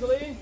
Glee.